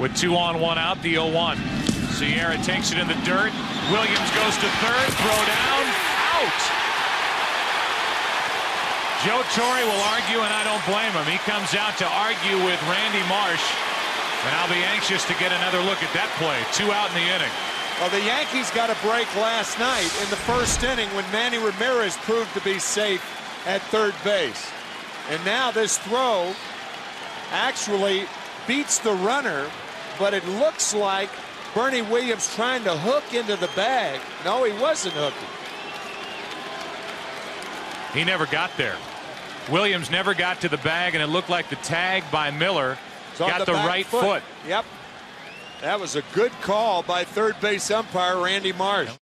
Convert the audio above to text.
with two on, one out, the 0-1. Sierra takes it in the dirt. Williams goes to third, throw down, out. Joe Torre will argue, and I don't blame him. He comes out to argue with Randy Marsh, and I'll be anxious to get another look at that play. Two out in the inning. Well, the Yankees got a break last night in the first inning when Manny Ramirez proved to be safe at third base. And now this throw actually beats the runner, but it looks like Bernie Williams trying to hook into the bag. No, he wasn't hooking. He never got there. Williams never got to the bag, and it looked like the tag by Miller got the right foot. Yep. That was a good call by third base umpire Randy Marsh.